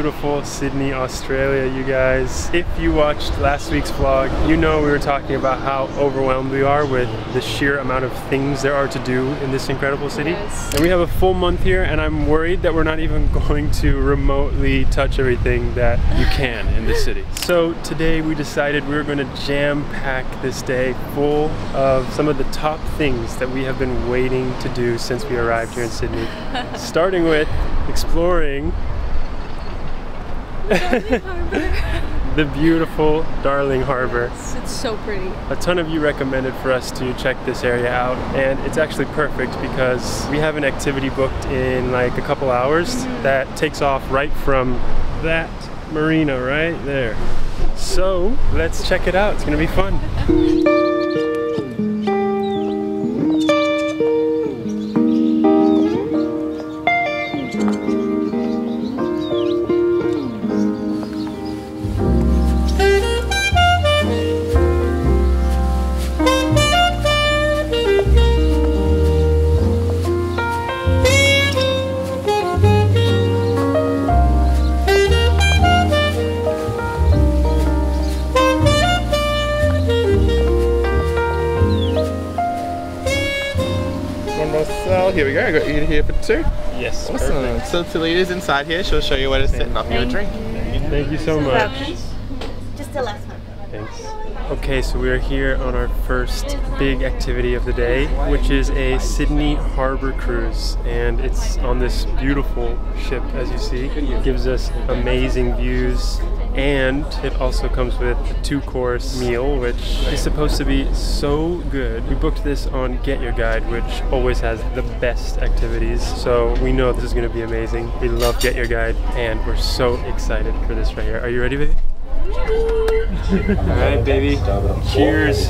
beautiful Sydney, Australia, you guys. If you watched last week's vlog, you know we were talking about how overwhelmed we are with the sheer amount of things there are to do in this incredible city. Yes. And we have a full month here, and I'm worried that we're not even going to remotely touch everything that you can in this city. So today we decided we were going to jam-pack this day full of some of the top things that we have been waiting to do since we arrived here in Sydney. Starting with exploring the beautiful Darling Harbour. Yes, it's so pretty. A ton of you recommended for us to check this area out, and it's actually perfect because we have an activity booked in like a couple hours that takes off right from that marina right there. So let's check it out. It's gonna be fun. Here we go, I got you here for two? Yes. Awesome. Perfect. So Talia's inside here, she'll show you where to sit and offer you a drink. Thank you so much. Just the last one. Thanks. Okay, so we are here on our first big activity of the day, which is a Sydney Harbour Cruise. And it's on this beautiful ship, as you see. It gives us amazing views. And it also comes with a 2-course meal, which is supposed to be so good. We booked this on Get Your Guide, which always has the best activities, so we know this is going to be amazing. We love Get Your Guide, and we're so excited for this right here. Are you ready, baby? Alright, baby. Cheers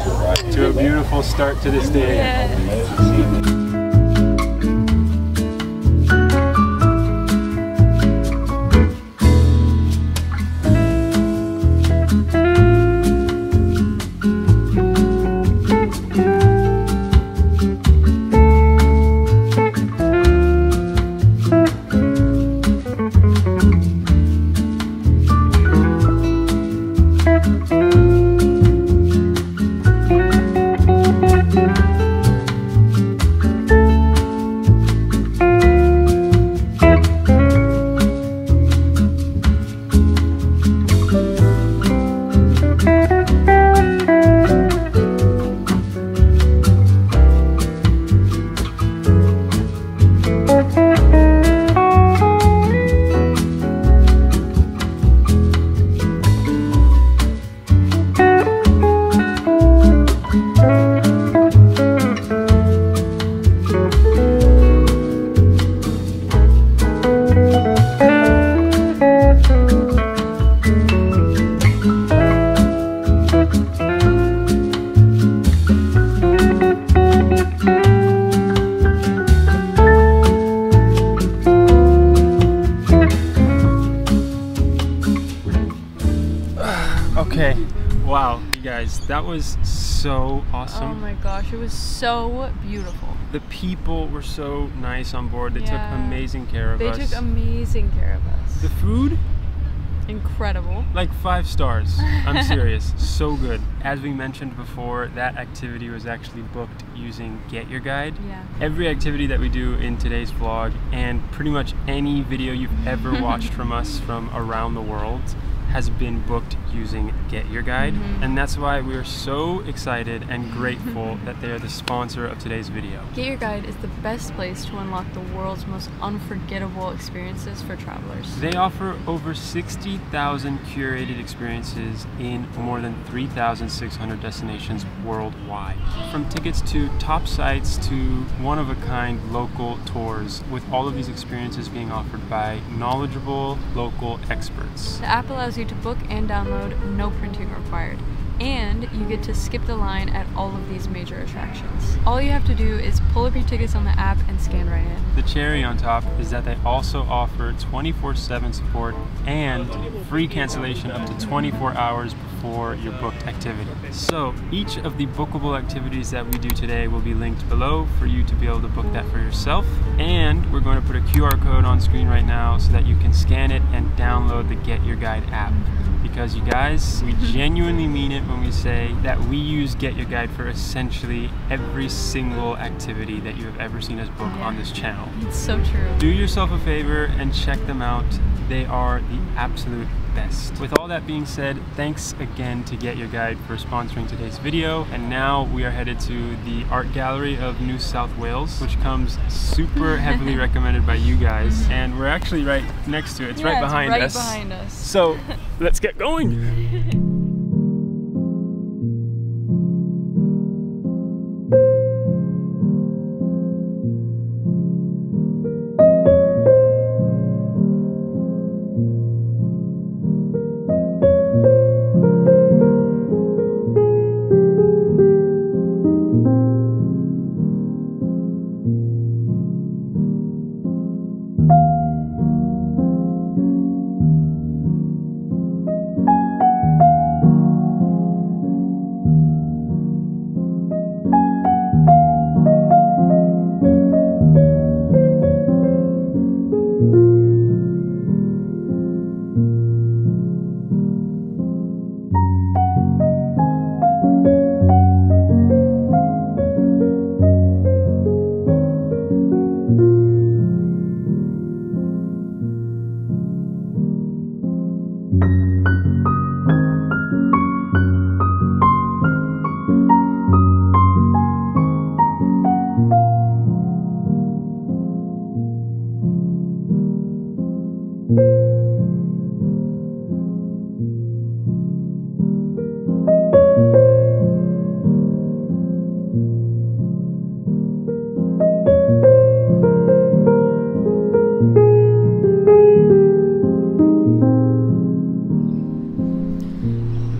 to a beautiful start to this day. Yes. Okay, wow, you guys, that was so awesome. Oh my gosh, it was so beautiful. The people were so nice on board. They took amazing care of us. They took amazing care of us. The food? Incredible. Like 5 stars. I'm serious. So good. As we mentioned before, that activity was actually booked using Get Your Guide. Yeah. Every activity that we do in today's vlog and pretty much any video you've ever watched from us from around the world has been booked using Get Your Guide, and that's why we are so excited and grateful that they are the sponsor of today's video. Get Your Guide is the best place to unlock the world's most unforgettable experiences for travelers. They offer over 60,000 curated experiences in more than 3,600 destinations worldwide. From tickets to top sites to one-of-a-kind local tours, with all of these experiences being offered by knowledgeable local experts. The app allows you to book and download, no printing required. and you get to skip the line at all of these major attractions. All you have to do is pull up your tickets on the app and scan right in. The cherry on top is that they also offer 24/7 support and free cancellation up to 24 hours before your booked activity. So each of the bookable activities that we do today will be linked below for you to be able to book that for yourself. And we're going to put a QR code on screen right now so that you can scan it and download the Get Your Guide app. Because you guys, we genuinely mean it when we say that we use Get Your Guide for essentially every single activity that you have ever seen us book on this channel. It's so true. Do yourself a favor and check them out. They are the absolute best. With all that being said, thanks again to Get Your Guide for sponsoring today's video. And now we are headed to the Art Gallery of New South Wales, which comes super heavily recommended by you guys. And we're actually right next to it. It's right behind us. So let's get going.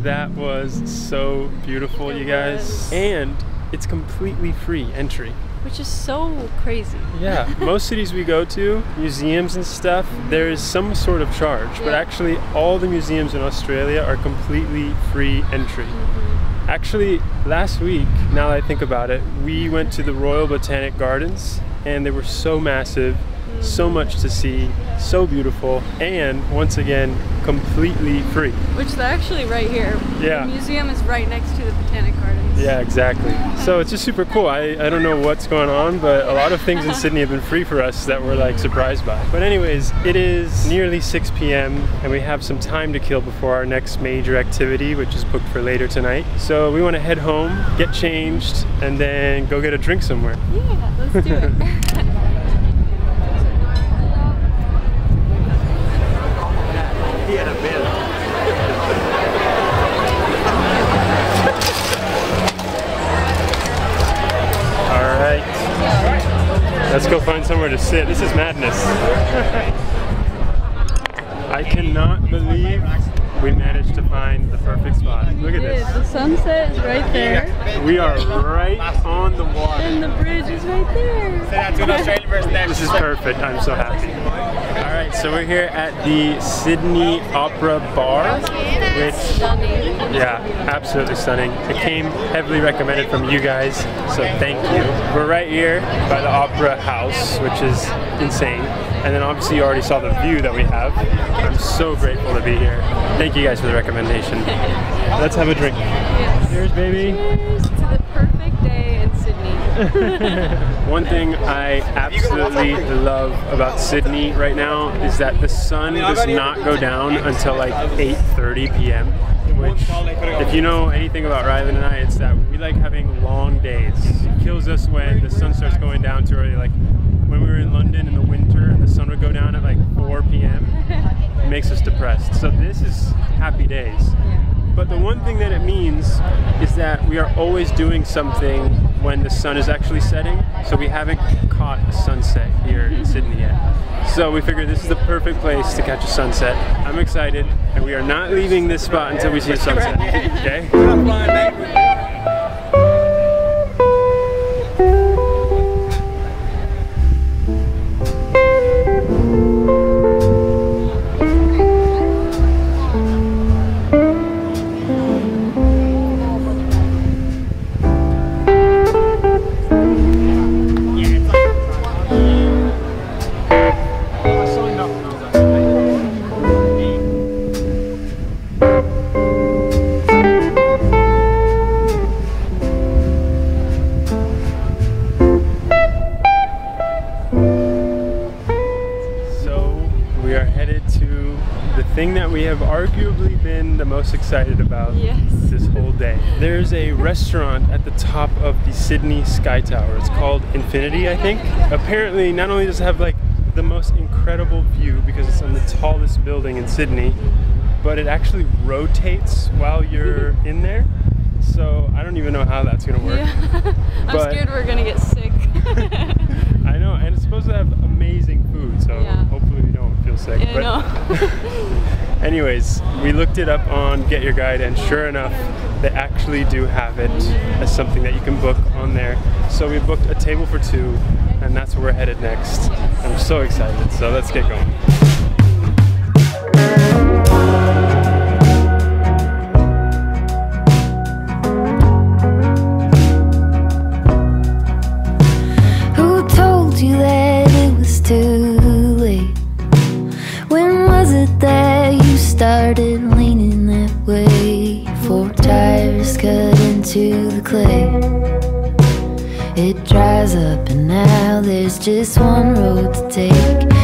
That was so beautiful, you guys. And it's completely free entry, which is so crazy. Yeah, most cities we go to, museums and stuff, there is some sort of charge, but actually all the museums in Australia are completely free entry. Actually, last week, now that I think about it, we went to the Royal Botanic Gardens and they were so massive, so much to see, so beautiful, and once again, completely free. Which they're actually right here. Yeah. The museum is right next to the Botanic Gardens. Yeah, exactly. So it's just super cool. I don't know what's going on, but a lot of things in Sydney have been free for us that we're like surprised by. But anyways, it is nearly 6 p.m. and we have some time to kill before our next major activity, which is booked for later tonight. So we want to head home, get changed, and then go get a drink somewhere. Yeah, let's do it. Let's go find somewhere to sit. This is madness. I cannot believe we managed to find the perfect spot. Look at this. The sunset is right there. We are right on the water. And the bridge is right there. This is perfect. I'm so happy. All right, so we're here at the Sydney Opera Bar, which, yeah, absolutely stunning. It came heavily recommended from you guys, so thank you. We're right here by the Opera House, which is insane. And then obviously you already saw the view that we have. I'm so grateful to be here. Thank you guys for the recommendation. Let's have a drink. Yes. Cheers, baby. Cheers to the perfect day in Sydney. One thing I absolutely love about Sydney right now is that the sun does not go down until like 8:30 p.m. which, if you know anything about Ryland and I, it's that we like having long days. It kills us when the sun starts going down too early. Like when we were in London in the winter and the sun would go down at like 4 p.m. it makes us depressed. So this is happy days. But the one thing that it means is that we are always doing something when the sun is actually setting. So we haven't caught a sunset here in Sydney yet. So we figured this is the perfect place to catch a sunset. I'm excited, and we are not leaving this spot until we see a sunset. Okay? Stop flying, baby. Arguably been the most excited about this whole day. There's a restaurant at the top of the Sydney Sky Tower. It's called Infinity, I think. Apparently, not only does it have like the most incredible view because it's on the tallest building in Sydney, but it actually rotates while you're in there. So I don't even know how that's gonna work. Yeah. I'm scared we're gonna get sick. I know, and it's supposed to have amazing food, so hopefully we don't feel sick. Yeah, but anyways, we looked it up on Get Your Guide, and sure enough, they actually do have it as something that you can book on there. So we booked a table for two, and that's where we're headed next. I'm so excited, so let's get going. Started leaning that way, four tires cut into the clay. It dries up and now there's just one road to take.